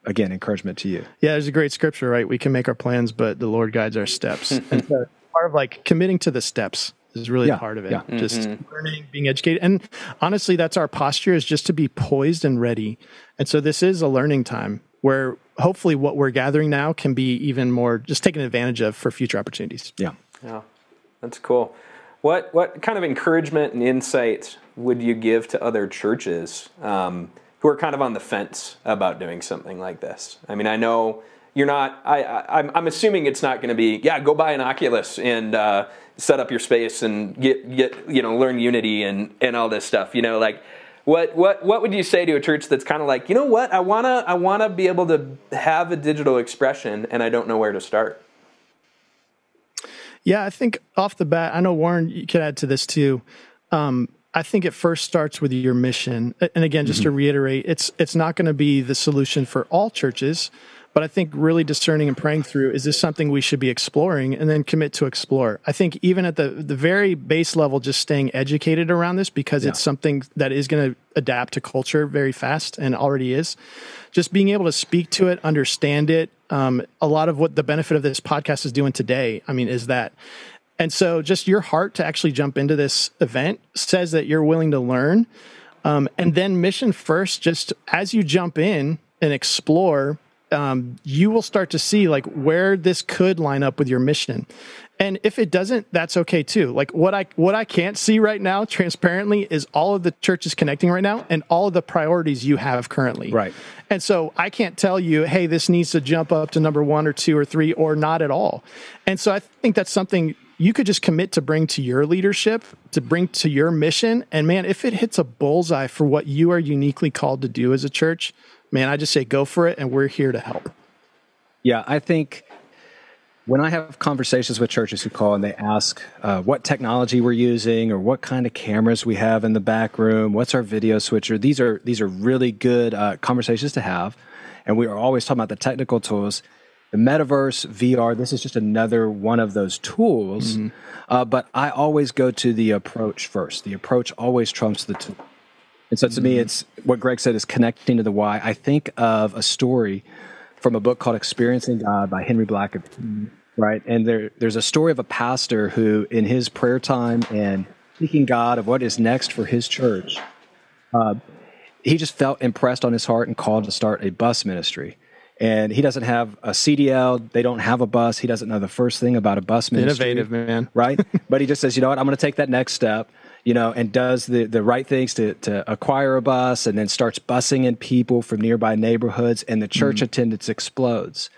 again, encouragement to you. Yeah, there's a great scripture, right? We can make our plans, but the Lord guides our steps. And so part of like committing to the steps is really part of it. Yeah. Just learning, being educated. And honestly, that's our posture, is just to be poised and ready. And so this is a learning time where hopefully what we're gathering now can be even more just taken advantage of for future opportunities. Yeah. Yeah. That's cool. What kind of encouragement and insight would you give to other churches who are kind of on the fence about doing something like this? I mean, I know you're not, I'm assuming it's not going to be, go buy an Oculus and set up your space and get you know, learn Unity and all this stuff. You know, like, what would you say to a church that's kind of like, you know what, I wanna be able to have a digital expression and I don't know where to start? Yeah, I think off the bat, I know, Warren, you could add to this too. I think it first starts with your mission. And again, just to reiterate, it's not going to be the solution for all churches, but I think really discerning and praying through, is this something we should be exploring, and then commit to explore. I think even at the very base level, just staying educated around this, because it's something that is going to adapt to culture very fast and already is. Just being able to speak to it, understand it. A lot of what the benefit of this podcast is doing today, I mean, is that. And so just your heart to actually jump into this event says that you're willing to learn. And then mission first, just as you jump in and explore, you will start to see like where this could line up with your mission. And if it doesn't, that's okay too. Like what I can't see right now transparently is all of the churches connecting right now and all of the priorities you have currently. Right. And so I can't tell you, hey, this needs to jump up to number 1 or 2 or 3 or not at all. And so I think that's something you could just commit to bring to your leadership, to bring to your mission. And man, if it hits a bullseye for what you are uniquely called to do as a church, man, I just say go for it, and we're here to help. Yeah, I think when I have conversations with churches who call and they ask what technology we're using or what kind of cameras we have in the back room, what's our video switcher, these are really good conversations to have. And we are always talking about the technical tools. The Metaverse, VR, this is just another one of those tools. Mm-hmm. But I always go to the approach first. The approach always trumps the tool. And so to me, it's what Greg said is connecting to the why. I think of a story from a book called Experiencing God by Henry Blackaby, right? And there's a story of a pastor who, in his prayer time and seeking God of what is next for his church, he just felt impressed on his heart and called to start a bus ministry. And he doesn't have a CDL. They don't have a bus. He doesn't know the first thing about a bus ministry. Innovative, man. Right? But he just says, you know what? I'm going to take that next step, you know, and does the right things to acquire a bus, and then starts busing in people from nearby neighborhoods, and the church attendance explodes.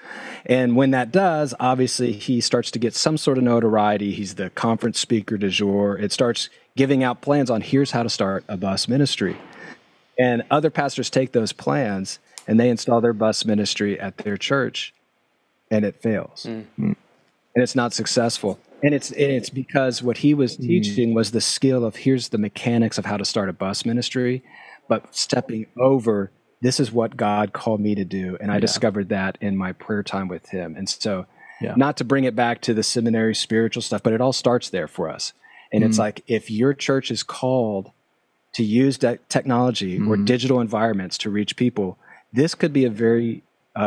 And when that does, obviously, he starts to get some sort of notoriety. He's the conference speaker du jour. It starts giving out plans on here's how to start a bus ministry. And other pastors take those plans and they install their bus ministry at their church, and it fails. And it's not successful. And it's because what he was teaching was the skill of here's the mechanics of how to start a bus ministry, but stepping over, this is what God called me to do. And I discovered that in my prayer time with him. And so not to bring it back to the seminary spiritual stuff, but it all starts there for us. And it's like, if your church is called to use technology or digital environments to reach people, this could be a very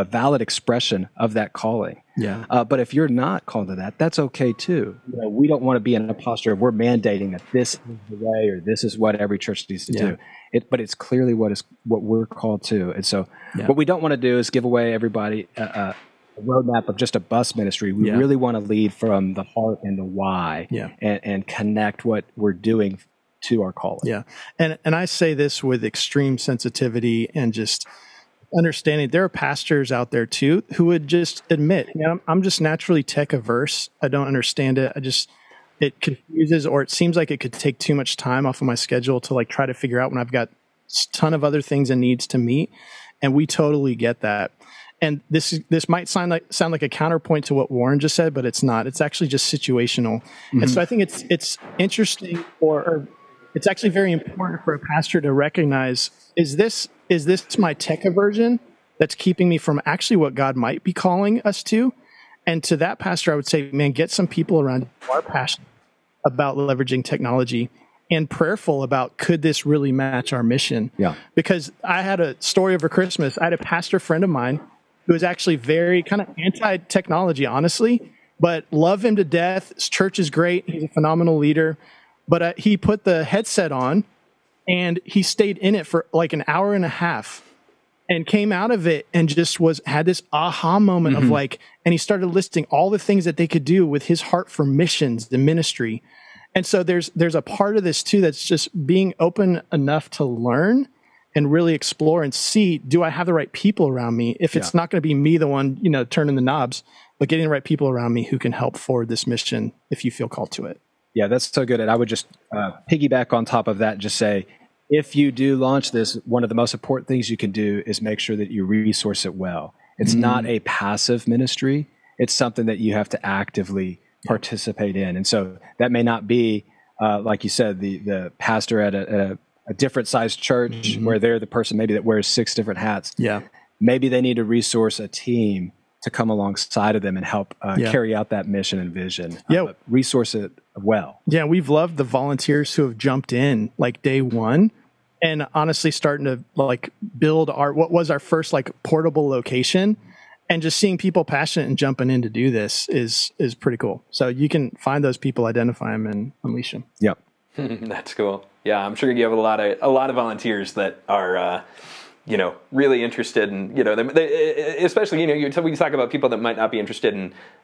valid expression of that calling. But if you're not called to that, that's okay too. You know, we don't want to be in a posture of we're mandating that this is the way or this is what every church needs to do. But it's clearly what we're called to. And so what we don't want to do is give away everybody a roadmap of just a bus ministry. We really want to lead from the heart and the why and connect what we're doing to our calling. Yeah. And I say this with extreme sensitivity and just understanding there are pastors out there too who would just admit, you know, I'm just naturally tech averse. I don't understand it. It confuses, or it seems like it could take too much time off of my schedule to like try to figure out when I've got a ton of other things and needs to meet. And we totally get that. And this might sound like a counterpoint to what Warren just said, but it's not. It's actually just situational. And so I think it's interesting, or it's actually very important for a pastor to recognize, is this my tech aversion that's keeping me from actually what God might be calling us to? And to that pastor, I would say, man, get some people around who are passionate about leveraging technology and prayerful about, could this really match our mission? Yeah. Because I had a story over Christmas. I had a pastor friend of mine who was actually very kind of anti-technology, honestly, but love him to death. His church is great. He's a phenomenal leader. But he put the headset on, and he stayed in it for like an hour and a half and came out of it and just had this aha moment of like, and he started listing all the things that they could do with his heart for missions, the ministry. And so there's a part of this too that's just being open enough to learn and really explore and see, do I have the right people around me? If it's not going to be me, the one, you know, turning the knobs, but getting the right people around me who can help forward this mission if you feel called to it. Yeah, that's so good. And I would just piggyback on top of that and just say, if you do launch this, one of the most important things you can do is make sure that you resource it well. It's not a passive ministry. It's something that you have to actively participate in. And so that may not be, like you said, the pastor at a different sized church where they're the person maybe that wears 6 different hats. Yeah. Maybe they need to resource a team to come alongside of them and help carry out that mission and vision. Resource it well. Yeah, we've loved the volunteers who have jumped in like day one, and honestly starting to like build what was our first like portable location, and just seeing people passionate and jumping in to do this is pretty cool. So you can find those people, identify them, and unleash them. Yep. That's cool. Yeah, I'm sure you have a lot of volunteers that are you know, really interested in, you know, they, especially, you know, we talk about people that might not be interested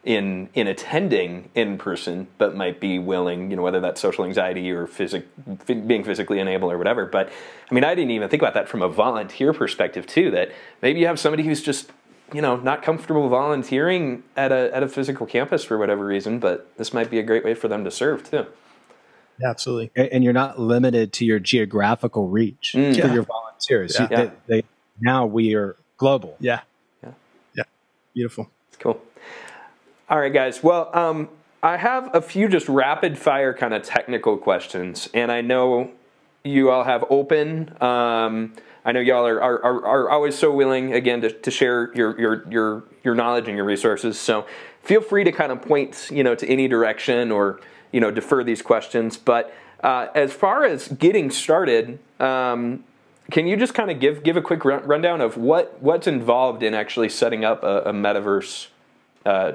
in attending in person, but might be willing, you know, whether that's social anxiety or being physically unable or whatever. But I mean, I didn't even think about that from a volunteer perspective too, that maybe you have somebody who's just, you know, not comfortable volunteering at a physical campus for whatever reason, but this might be a great way for them to serve too. Absolutely. And you're not limited to your geographical reach for your volunteers. Yeah. Now we are global. Yeah. Beautiful. It's cool. All right, guys. Well, I have a few just rapid fire kind of technical questions, and I know you all have open. I know y'all are always so willing, again, to share your knowledge and your resources. So feel free to kind of point, you know, to any direction or, you know, defer these questions. But as far as getting started, can you just kind of give a quick rundown of what's involved in actually setting up a metaverse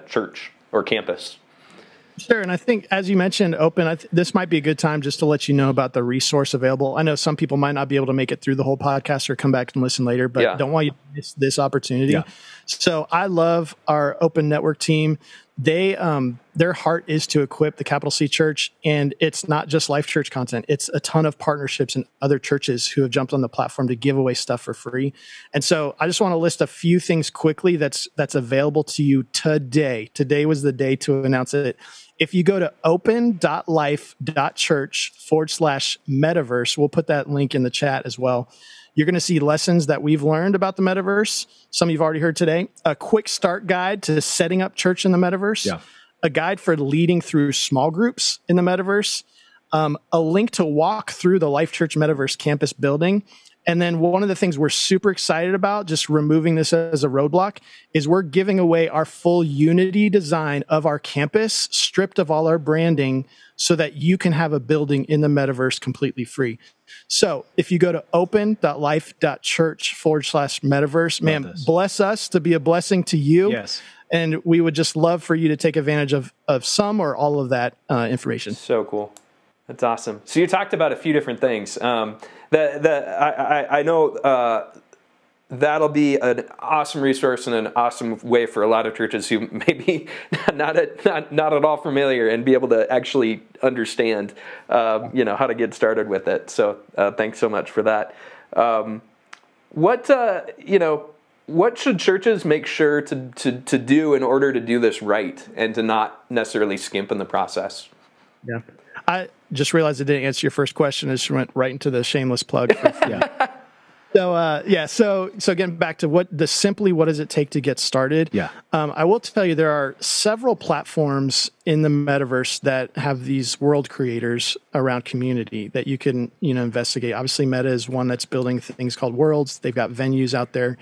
church or campus? Sure. And I think, as you mentioned, open, this might be a good time just to let you know about the resource available. I know some people might not be able to make it through the whole podcast or come back and listen later, but don't want you to miss this opportunity. Yeah. So I love our open network team. They, their heart is to equip the capital C Church, and it's not just Life.Church content. It's a ton of partnerships and other churches who have jumped on the platform to give away stuff for free. And so I just want to list a few things quickly that's available to you today. Today was the day to announce it. If you go to open.life.church/metaverse, we'll put that link in the chat as well. You're going to see lessons that we've learned about the metaverse. Some you've already heard today. A quick start guide to setting up church in the metaverse. Yeah. A guide for leading through small groups in the metaverse. A link to walk through the Life.Church Metaverse Campus building. And then one of the things we're super excited about, just removing this as a roadblock, is we're giving away our full Unity design of our campus, stripped of all our branding, so that you can have a building in the metaverse completely free. So if you go to open.life.church/metaverse, man, bless us to be a blessing to you. Yes. And we would just love for you to take advantage of some or all of that information. So cool. That's awesome. So you talked about a few different things. I know that'll be an awesome resource and an awesome way for a lot of churches who maybe not at all familiar and be able to actually understand, you know, how to get started with it. So thanks so much for that. What should churches make sure to do in order to do this right and to not necessarily skimp in the process? Yeah. I just realized I didn't answer your first question. I just went right into the shameless plug. So getting back to what does it take to get started? Yeah. I will tell you there are several platforms in the metaverse that have these world creators around community that you can, you know, investigate. Obviously Meta is one that's building things called worlds. They've got venues out there.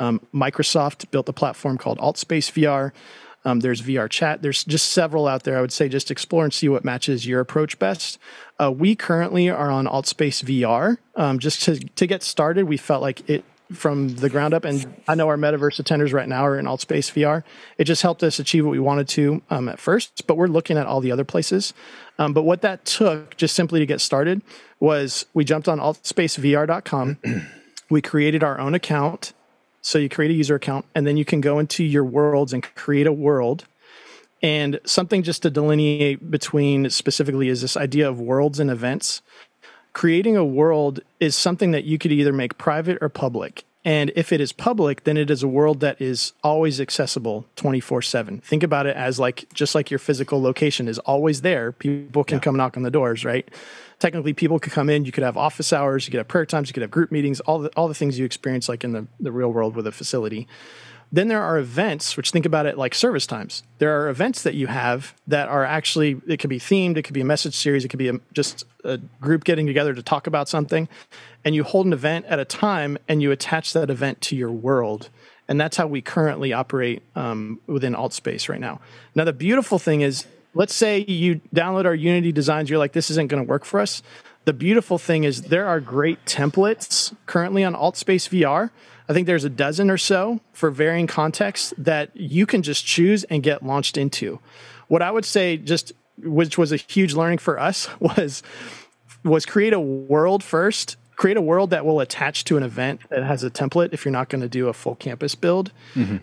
Microsoft built a platform called AltSpace VR. There's VR chat. There's just several out there. I would say just explore and see what matches your approach best. We currently are on AltSpace VR. Just to get started, we felt like it from the ground up, and I know our Metaverse attenders right now are in AltSpace VR. It just helped us achieve what we wanted to at first, but we're looking at all the other places. But what that took, just simply to get started, was we jumped on altspacevr.com. We created our own account. So you create a user account, and then you can go into your worlds and create a world. And something just to delineate between specifically is this idea of worlds and events. Creating a world is something that you could either make private or public. And if it is public, then it is a world that is always accessible 24/7. Think about it as like, just like your physical location is always there. People can come knock on the doors, right? Technically, people could come in. You could have office hours. You could have prayer times. You could have group meetings, all the things you experience like in the real world with a facility. Then there are events, which think about it like service times. There are events that you have that are actually, it could be themed, it could be a message series, it could be just a group getting together to talk about something. And you hold an event at a time and you attach that event to your world. And that's how we currently operate within AltSpace right now. Now, the beautiful thing is, let's say you download our Unity designs, you're like, this isn't going to work for us. The beautiful thing is there are great templates currently on AltSpace VR. I think there's a dozen or so for varying contexts that you can just choose and get launched into. What I would say, just which was a huge learning for us, was create a world first. Create a world that will attach to an event that has a template if you're not going to do a full campus build,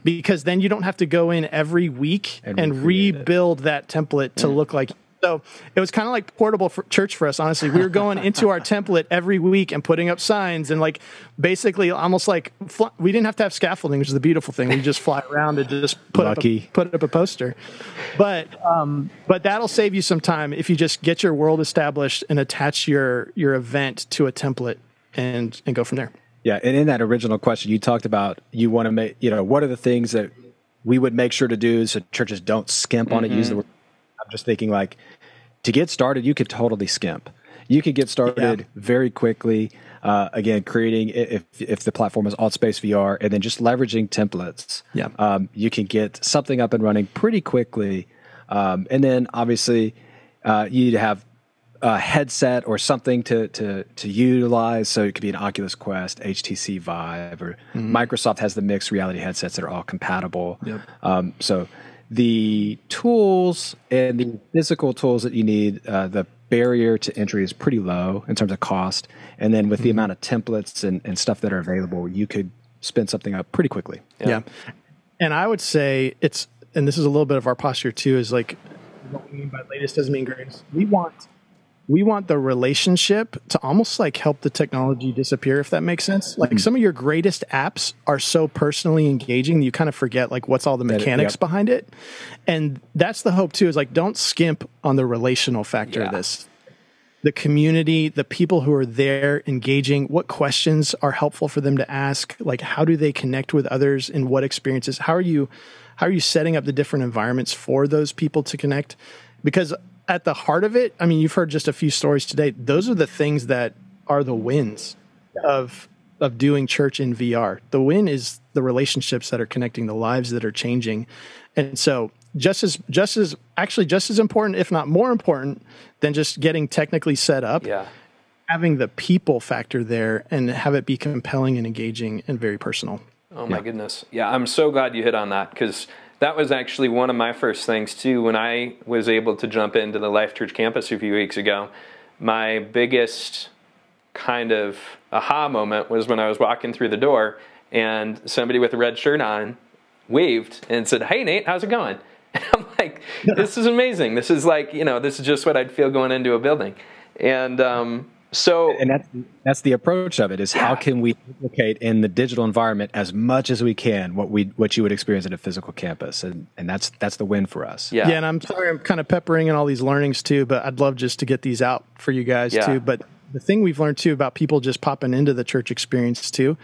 because then you don't have to go in every week and rebuild that template to look like. So it was kind of like portable for church for us, honestly. We were going into our template every week and putting up signs and like basically almost like we didn't have to have scaffolding, which is the beautiful thing. We just fly around and just put up a poster. But that'll save you some time if you just get your world established and attach your event to a template and go from there. Yeah, and in that original question, you talked about you want to make, you know, what are the things that we would make sure to do so churches don't skimp on it, use the word. I'm just thinking like, to get started, you could totally skimp. You could get started very quickly. Again, creating, if the platform is AltSpace VR, and then just leveraging templates. Yeah. You can get something up and running pretty quickly. And then obviously you need to have a headset or something to utilize. So it could be an Oculus Quest, HTC Vive, or Microsoft has the mixed reality headsets that are all compatible. Yep. So the tools and the physical tools that you need, the barrier to entry is pretty low in terms of cost. And then with the amount of templates and stuff that are available, you could spin something up pretty quickly. Yeah. And I would say it's, and this is a little bit of our posture too, is like, what we mean by latest doesn't mean greatest. We want the relationship to almost like help the technology disappear, if that makes sense. Like some of your greatest apps are so personally engaging, you kind of forget like what's all the mechanics behind it. And that's the hope too, is like, don't skimp on the relational factor of this. The community, the people who are there engaging, what questions are helpful for them to ask? Like, how do they connect with others and what experiences? How are you setting up the different environments for those people to connect? Because at the heart of it, I mean, you've heard just a few stories today. Those are the things that are the wins of doing church in VR. The win is the relationships that are connecting, the lives that are changing. And so just as important, if not more important than just getting technically set up, having the people factor there and have it be compelling and engaging and very personal. Oh my goodness. Yeah. I'm so glad you hit on that, because that was actually one of my first things too. When I was able to jump into the Life.Church campus a few weeks ago, my biggest kind of aha moment was when I was walking through the door and somebody with a red shirt on waved and said, "Hey Nate, how's it going?" And I'm like, this is amazing. This is like, you know, this is just what I'd feel going into a building. And that's the approach of it, is how can we duplicate in the digital environment as much as we can what you would experience at a physical campus, and that's the win for us. Yeah. And I'm sorry I'm kind of peppering in all these learnings too, but I'd love just to get these out for you guys too. But the thing we've learned too about people just popping into the church experience too,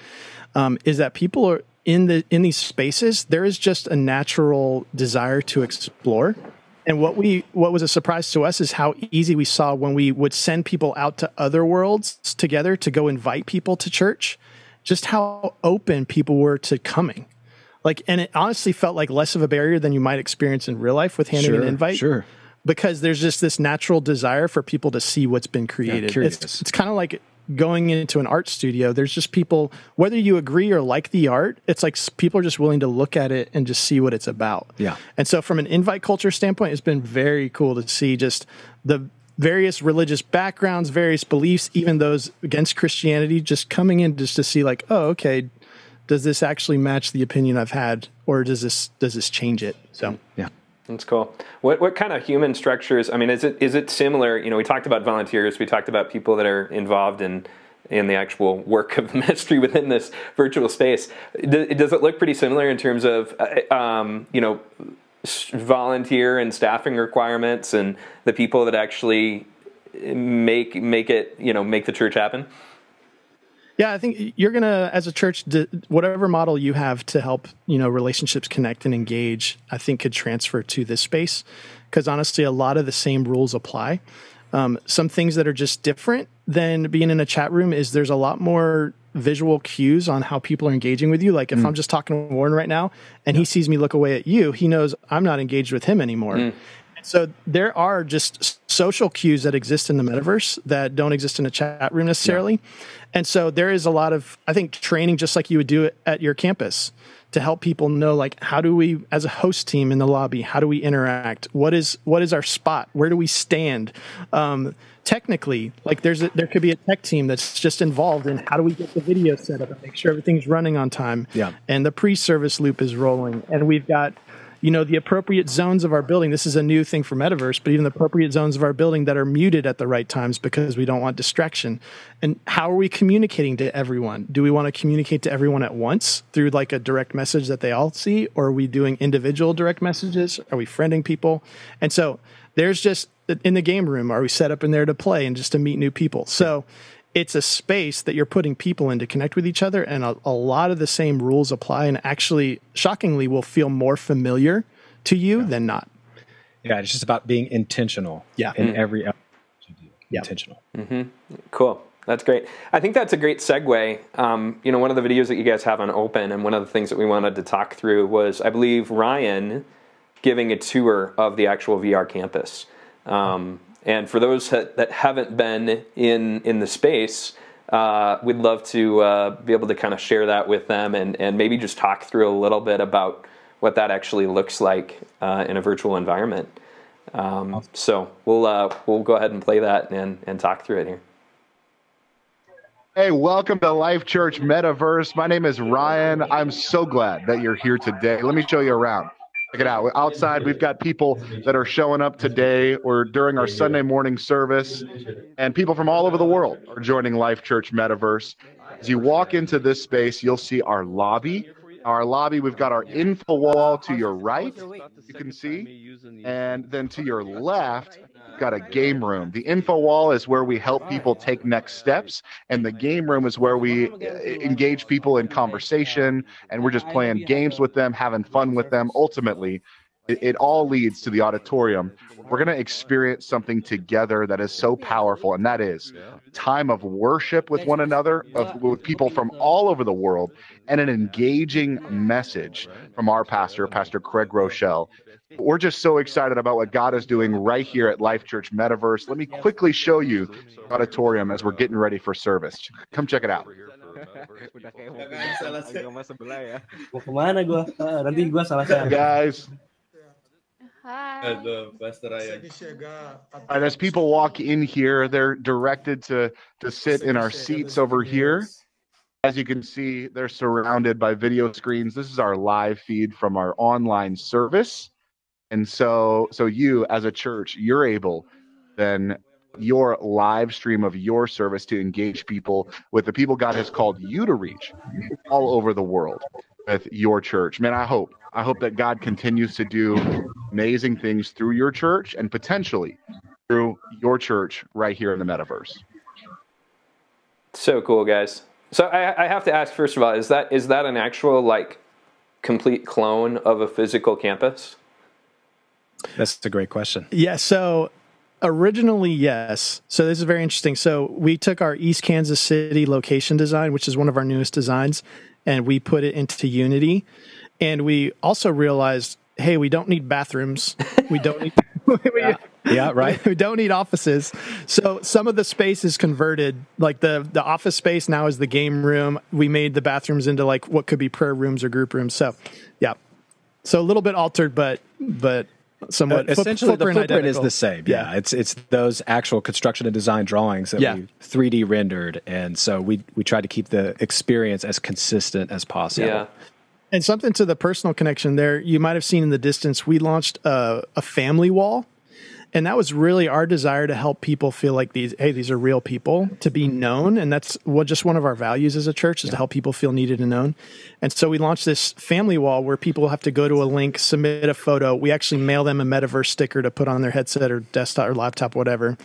is that people are in these spaces. There is just a natural desire to explore. And what was a surprise to us is how easy we saw when we would send people out to other worlds together to go invite people to church, just how open people were to coming. Like, and it honestly felt like less of a barrier than you might experience in real life with handing an invite. because there's just this natural desire for people to see what's been created. Yeah, it's kind of like going into an art studio. There's just people, whether you agree or like the art, it's like people are just willing to look at it and just see what it's about. Yeah. And so from an invite culture standpoint, it's been very cool to see just the various religious backgrounds, various beliefs, even those against Christianity, just coming in just to see like, oh, okay, does this actually match the opinion I've had, or does this change it? So, yeah. That's cool. What kind of human structures, I mean, is it similar? You know, we talked about volunteers, we talked about people that are involved in the actual work of ministry within this virtual space. Does it look pretty similar in terms of, you know, volunteer and staffing requirements and the people that actually make it, you know, make the church happen? Yeah, I think you're going to, as a church, whatever model you have to help, you know, relationships connect and engage, I think could transfer to this space, because honestly, a lot of the same rules apply. Some things that are just different than being in a chat room is there's a lot more visual cues on how people are engaging with you. Like if I'm just talking to Warren right now and he sees me look away at you, he knows I'm not engaged with him anymore. So there are just social cues that exist in the metaverse that don't exist in a chat room necessarily. Yeah. And so there is a lot of, I think, training just like you would do at your campus to help people know, like, how do we, as a host team in the lobby, how do we interact? What is our spot? Where do we stand? Technically, like there could be a tech team that's just involved in how do we get the video set up and make sure everything's running on time. Yeah. And the pre-service loop is rolling. And we've got, you know, the appropriate zones of our building. This is a new thing for Metaverse, but even the appropriate zones of our building that are muted at the right times because we don't want distraction. And how are we communicating to everyone? Do we want to communicate to everyone at once through like a direct message that they all see? Or are we doing individual direct messages? Are we friending people? And so there's just, in the game room, are we set up in there to play and just to meet new people? So it's a space that you're putting people in to connect with each other, and a lot of the same rules apply, and actually, shockingly, will feel more familiar to you than not. Yeah, it's just about being intentional in every element you do. Intentional. Cool. That's great. I think that's a great segue. You know, one of the videos that you guys have on Open, and one of the things that we wanted to talk through was, I believe, Ryan giving a tour of the actual VR campus. And for those that haven't been in the space, we'd love to be able to kind of share that with them and maybe just talk through a little bit about what that actually looks like in a virtual environment. So we'll go ahead and play that and talk through it here. Hey, welcome to Life.Church Metaverse. My name is Ryan. I'm so glad that you're here today. Let me show you around. Check it out. Outside, we've got people that are showing up today or during our Sunday morning service, and people from all over the world are joining Life.Church Metaverse. As you walk into this space, you'll see our lobby. Our lobby, we've got our info wall to your right, you can see, and then to your left, we've got a game room. The info wall is where we help people take next steps, and the game room is where we engage people in conversation, and we're just playing games with them, having fun with them. Ultimately, it all leads to the auditorium. We're going to experience something together that is so powerful, and that is time of worship with one another, with people from all over the world, and an engaging message from our pastor, Pastor Craig Groeschel. We're just so excited about what God is doing right here at Life.Church Metaverse. Let me quickly show you the auditorium as we're getting ready for service. Come check it out. Guys. And as people walk in here, they're directed to sit in our seats over here. As you can see, they're surrounded by video screens. This is our live feed from our online service. And so you, as a church, you're able then your live stream of your service to engage people with the people God has called you to reach all over the world with your church. Man, I hope that God continues to do amazing things through your church and potentially through your church right here in the metaverse. So cool, guys. So I have to ask, first of all, is that an actual like complete clone of a physical campus? That's a great question. Yeah. So originally, yes. So this is very interesting. So we took our East Kansas City location design, which is one of our newest designs, and we put it into Unity. And we also realized, hey, we don't need bathrooms. We don't need, Yeah, right. Who don't need offices. So some of the space is converted. Like the office space now is the game room. We made the bathrooms into like what could be prayer rooms or group rooms. So yeah. So a little bit altered, but somewhat essentially the footprint is the same. Yeah. It's those actual construction and design drawings that we 3D rendered. And so we tried to keep the experience as consistent as possible. Yeah. And something to the personal connection there, you might have seen in the distance, we launched a family wall. And that was really our desire to help people feel like these, hey, these are real people, to be known. And that's what just one of our values as a church is to help people feel needed and known. And so we launched this family wall where people have to go to a link, submit a photo. We actually mail them a Metaverse sticker to put on their headset or desktop or laptop, whatever.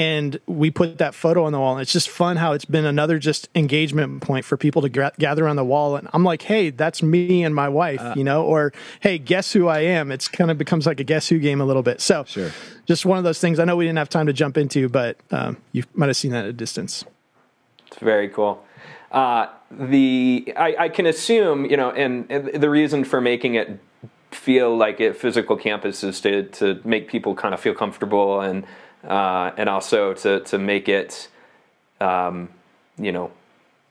And we put that photo on the wall. And it's just fun how it's been another just engagement point for people to gather around the wall. And I'm like, hey, that's me and my wife, you know, or, hey, guess who I am. It's kind of becomes like a guess who game a little bit. So just one of those things I know we didn't have time to jump into, but you might have seen that at a distance. It's very cool. I can assume, you know, and the reason for making it feel like a physical campus is to make people kind of feel comfortable and also to make it, you know,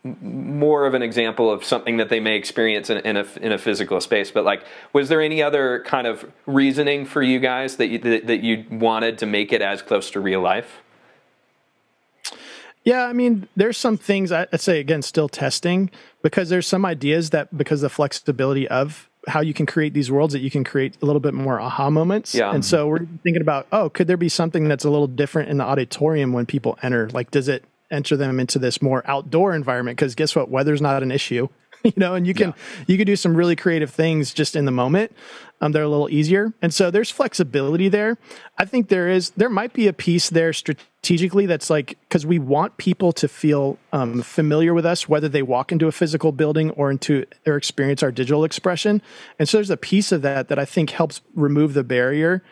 more of an example of something that they may experience in a physical space. But like, was there any other kind of reasoning for you guys that you wanted to make it as close to real life? Yeah, I mean, there's some things I'd say, again, still testing, because there's some ideas that because the flexibility of how you can create these worlds that you can create a little bit more aha moments. Yeah. And so we're thinking about, oh, could there be something that's a little different in the auditorium when people enter? Like, does it enter them into this more outdoor environment? Because guess what? Weather's not an issue, you know, and you can do some really creative things just in the moment. They're a little easier. And so there's flexibility there. I think there might be a piece there strategically that's like, because we want people to feel familiar with us, whether they walk into a physical building or experience our digital expression. And so there's a piece of that I think helps remove the barrier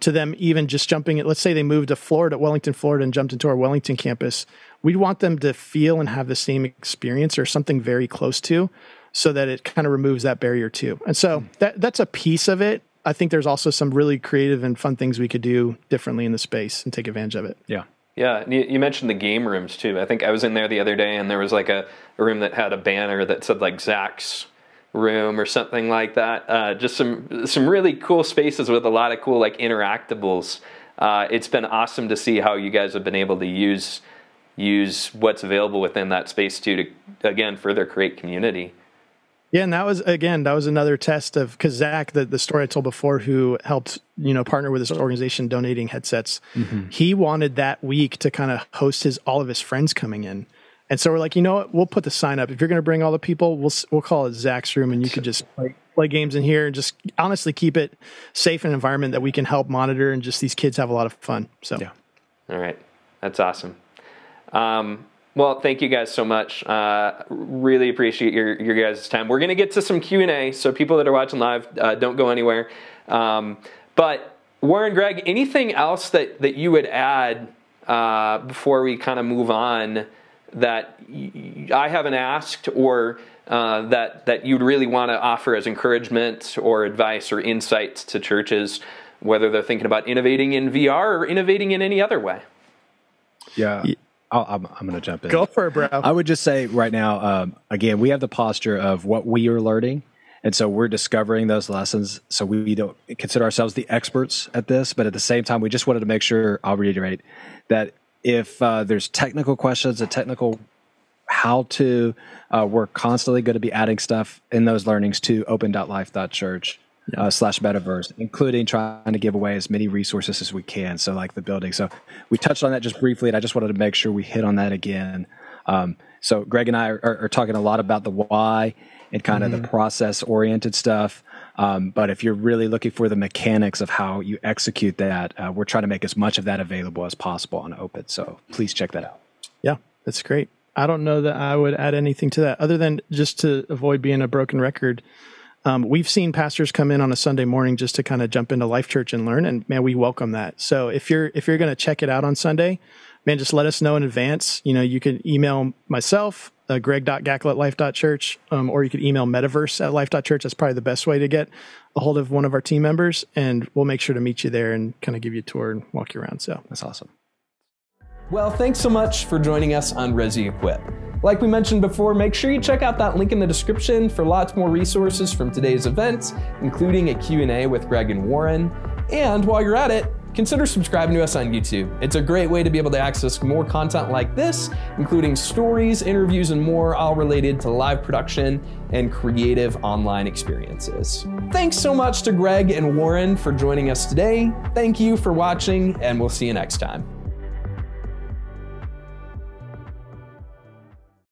to them even just jumping in. Let's say they moved to Wellington, Florida, and jumped into our Wellington campus. We want them to feel and have the same experience or something very close to, so that it kind of removes that barrier too. And so that's a piece of it. I think there's also some really creative and fun things we could do differently in the space and take advantage of it. Yeah. Yeah. You mentioned the game rooms too. I think I was in there the other day and there was like a room that had a banner that said like Zach's room or something like that. Just some really cool spaces with a lot of cool like interactables. It's been awesome to see how you guys have been able to use what's available within that space to again further create community. Yeah, and that was another test of, because Zach, the story I told before, who helped, you know, partner with this organization donating headsets, he wanted that week to kind of host all of his friends coming in. And so we're like, you know what, we'll put the sign up. If you're going to bring all the people, we'll call it Zach's room, and you could just play games in here and just honestly keep it safe, an environment that we can help monitor, and just these kids have a lot of fun. So yeah. All right. That's awesome. Well, thank you guys so much. Really appreciate your guys' time. We're going to get to some Q&A, so people that are watching live, don't go anywhere. But Warren, Greg, anything else that you would add before we kind of move on that I haven't asked, or that you'd really want to offer as encouragement or advice or insights to churches, whether they're thinking about innovating in VR or innovating in any other way? Yeah. I'm going to jump in. Go for it, bro. I would just say right now, again, we have the posture of what we are learning. And so we're discovering those lessons. So we don't consider ourselves the experts at this. But at the same time, we just wanted to make sure, I'll reiterate, that if there's technical questions, a technical how to, we're constantly going to be adding stuff in those learnings to open.life.church. /metaverse, including trying to give away as many resources as we can. So like the building. So we touched on that just briefly, and I just wanted to make sure we hit on that again. So Greg and I are talking a lot about the why and kind of the process-oriented stuff. But if you're really looking for the mechanics of how you execute that, we're trying to make as much of that available as possible on Open. So please check that out. Yeah, that's great. I don't know that I would add anything to that other than just to avoid being a broken record. We've seen pastors come in on a Sunday morning just to kind of jump into Life.Church and learn, and man, we welcome that. So if you're going to check it out on Sunday, man, just let us know in advance. You know, you can email myself, greg.gackle@life.church, or you could email metaverse@life.church. That's probably the best way to get a hold of one of our team members, and we'll make sure to meet you there and kind of give you a tour and walk you around. So that's awesome. Well, thanks so much for joining us on Resi Equip. Like we mentioned before, make sure you check out that link in the description for lots more resources from today's event, including a Q&A with Greg and Warren. And while you're at it, consider subscribing to us on YouTube. It's a great way to be able to access more content like this, including stories, interviews, and more, all related to live production and creative online experiences. Thanks so much to Greg and Warren for joining us today. Thank you for watching, and we'll see you next time.